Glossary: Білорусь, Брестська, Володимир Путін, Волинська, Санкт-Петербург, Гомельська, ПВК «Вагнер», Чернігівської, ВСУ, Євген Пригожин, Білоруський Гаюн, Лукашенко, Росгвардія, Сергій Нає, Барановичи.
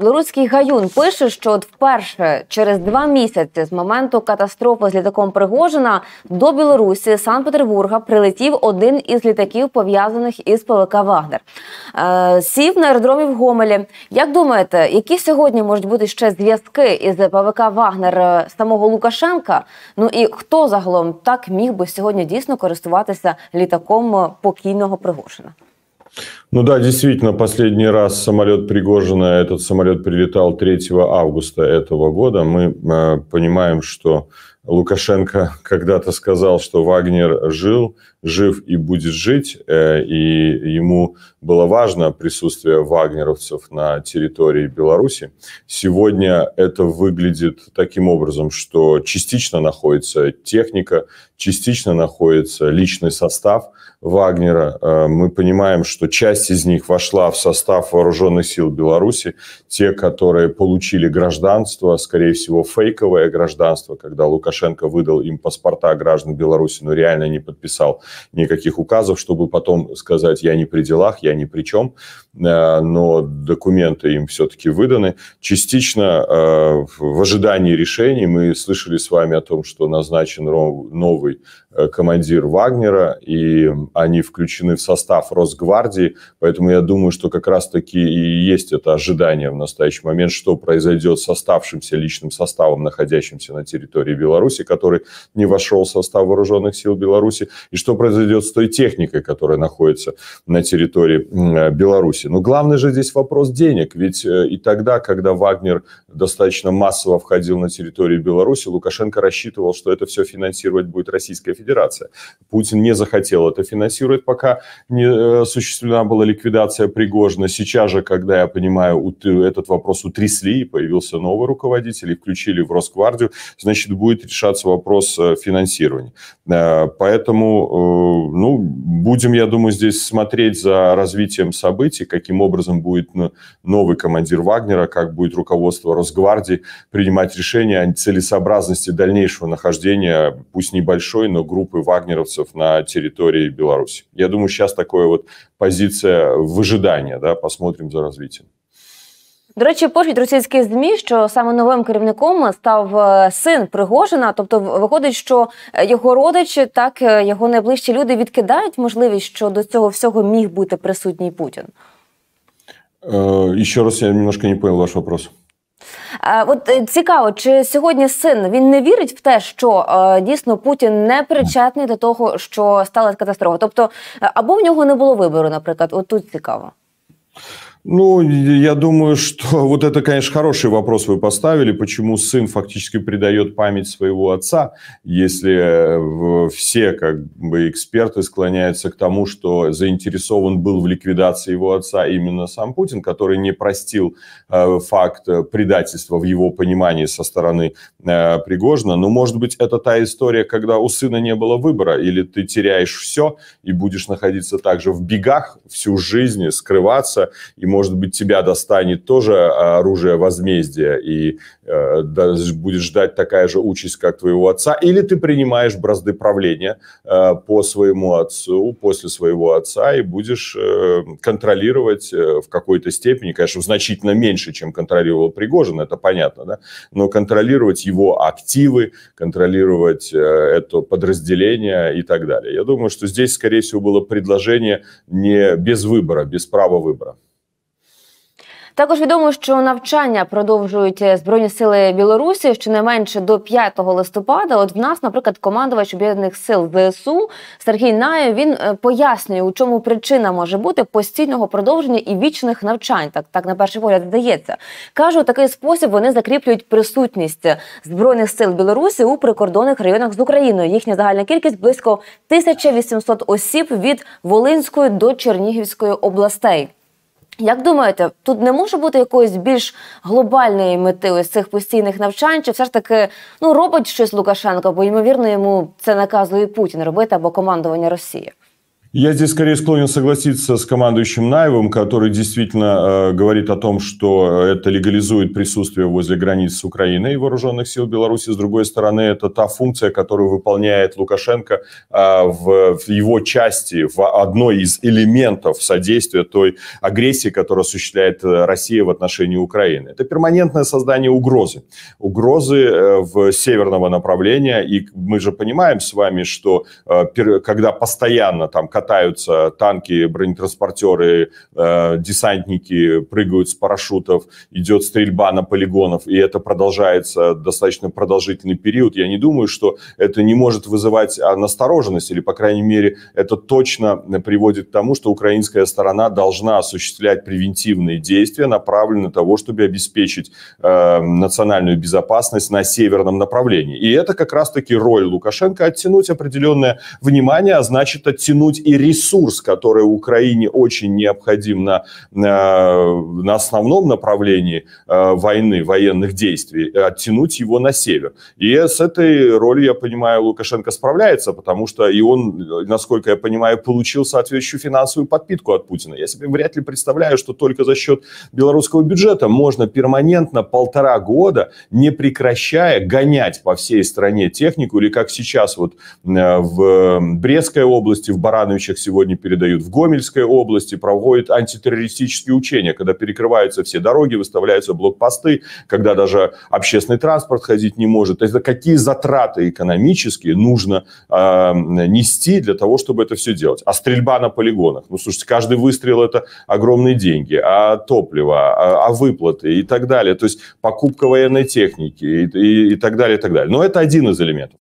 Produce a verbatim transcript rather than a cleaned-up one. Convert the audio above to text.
Білоруський Гаюн пише, що от вперше через два місяці з моменту катастрофи з літаком Пригожина до Білорусі, Санкт-Петербурга, прилетів один із літаків, пов'язаних із ПВК «Вагнер». Е, сів на аеродромі в Гомелі. Як думаєте, які сьогодні можуть бути ще зв'язки із ПВК «Вагнер» самого Лукашенка? Ну і хто загалом так міг би сьогодні дійсно користуватися літаком покійного Пригожина? Ну да, действительно, последний раз самолет Пригожина, этот самолет прилетал третьего августа этого года. Мы э, понимаем, что Лукашенко когда-то сказал, что Вагнер жил, жив и будет жить, э, и ему было важно присутствие вагнеровцев на территории Беларуси. Сегодня это выглядит таким образом, что частично находится техника, частично находится личный состав Вагнера. Э, мы понимаем, что часть из них вошла в состав вооруженных сил Беларуси, те, которые получили гражданство, скорее всего, фейковое гражданство, когда Лукашенко выдал им паспорта граждан Беларуси, но реально не подписал никаких указов, чтобы потом сказать, я не при делах, я ни при чем, но документы им все-таки выданы. Частично в ожидании решений мы слышали с вами о том, что назначен новый командир Вагнера, и они включены в состав Росгвардии, поэтому я думаю, что как раз-таки и есть это ожидание в настоящий момент, что произойдет с оставшимся личным составом, находящимся на территории Беларуси, который не вошел в состав вооруженных сил Беларуси, и что произойдет с той техникой, которая находится на территории Беларуси. Но главный же здесь вопрос денег, ведь и тогда, когда Вагнер достаточно массово входил на территорию Беларуси, Лукашенко рассчитывал, что это все финансировать будет Российская Федерация. Путин не захотел это финансировать, пока не осуществлена была ликвидация Пригожина. Сейчас же, когда, я понимаю, этот вопрос утрясли, и появился новый руководитель, и включили в Росгвардию, значит, будет решено решаться вопрос финансирования. Поэтому, ну, будем, я думаю, здесь смотреть за развитием событий, каким образом будет новый командир Вагнера, как будет руководство Росгвардии принимать решения о целесообразности дальнейшего нахождения, пусть небольшой, но группы вагнеровцев на территории Беларуси. Я думаю, сейчас такая вот позиция выжидания, да, посмотрим за развитием. До речі, пишуть російські ЗМІ, що саме новим керівником став син Пригожина. Тобто виходить, що його родичі, так, його найближчі люди відкидають можливість, що до цього всього міг бути присутній Путін? Е, ще раз, я немножко не понял ваш вопрос. Е, от цікаво, чи сьогодні син, він не вірить в те, що е, дійсно Путін не причетний до того, що сталася катастрофа? Тобто, або в нього не було вибору, наприклад, от тут цікаво. Ну, я думаю, что вот это, конечно, хороший вопрос вы поставили, почему сын фактически предает память своего отца, если все, как бы, эксперты склоняются к тому, что заинтересован был в ликвидации его отца именно сам Путин, который не простил э, факт предательства в его понимании со стороны э, Пригожина. Но, может быть, это та история, когда у сына не было выбора, или ты теряешь все и будешь находиться также в бегах всю жизнь, скрываться, и, может быть, тебя достанет тоже оружие возмездия, и э, будешь ждать такая же участь, как твоего отца, или ты принимаешь бразды правления э, по своему отцу, после своего отца, и будешь э, контролировать э, в какой-то степени, конечно, значительно меньше, чем контролировал Пригожин, это понятно, да, но контролировать его активы, контролировать э, это подразделение и так далее. Я думаю, что здесь, скорее всего, было предложение не без выбора, без права выбора. Також відомо, що навчання продовжують Збройні сили Білорусі щонайменше до п'ятого листопада. От в нас, наприклад, командувач Об'єднаних сил ВСУ Сергій Нає, він пояснює, у чому причина може бути постійного продовження і вічних навчань. Так, так на перший погляд здається. Каже, у такий спосіб вони закріплюють присутність Збройних сил Білорусі у прикордонних районах з Україною. Їхня загальна кількість близько тисячі вісімсот осіб від Волинської до Чернігівської областей. Як думаєте, тут не може бути якоїсь більш глобальної мети ось цих постійних навчань? Чи все ж таки, ну, робить щось Лукашенко, бо, ймовірно, йому це наказує Путін робити або командування Росії? Я здесь скорее склонен согласиться с командующим Наевым, который действительно э, говорит о том, что это легализует присутствие возле границ с Украиной и вооруженных сил Беларуси. С другой стороны, это та функция, которую выполняет Лукашенко э, в, в его части, в одной из элементов содействия той агрессии, которую осуществляет Россия в отношении Украины. Это перманентное создание угрозы. Угрозы э, в северного направления. И мы же понимаем с вами, что э, пер, когда постоянно там катаются танки, бронетранспортеры, э, десантники прыгают с парашютов, идет стрельба на полигонах, и это продолжается достаточно продолжительный период. Я не думаю, что это не может вызывать настороженность, или, по крайней мере, это точно приводит к тому, что украинская сторона должна осуществлять превентивные действия, направленные на того, чтобы обеспечить э, национальную безопасность на северном направлении. И это как раз-таки роль Лукашенко — оттянуть определенное внимание, а значит оттянуть и ресурс, который Украине очень необходим на, на, на основном направлении э, войны, военных действий, оттянуть его на север. И с этой ролью, я понимаю, Лукашенко справляется, потому что и он, насколько я понимаю, получил соответствующую финансовую подпитку от Путина. Я себе вряд ли представляю, что только за счет белорусского бюджета можно перманентно полтора года, не прекращая, гонять по всей стране технику, или как сейчас вот э, в Брестской области, в Барановичах сегодня передают, в Гомельской области проводят антитеррористические учения, когда перекрываются все дороги, выставляются блокпосты, когда даже общественный транспорт ходить не может. Это какие затраты экономические нужно э, нести для того, чтобы это все делать. А стрельба на полигонах. Ну, слушайте, каждый выстрел — это огромные деньги. А топливо, а, а выплаты и так далее. То есть покупка военной техники и, и, и так далее, и так далее. Но это один из элементов.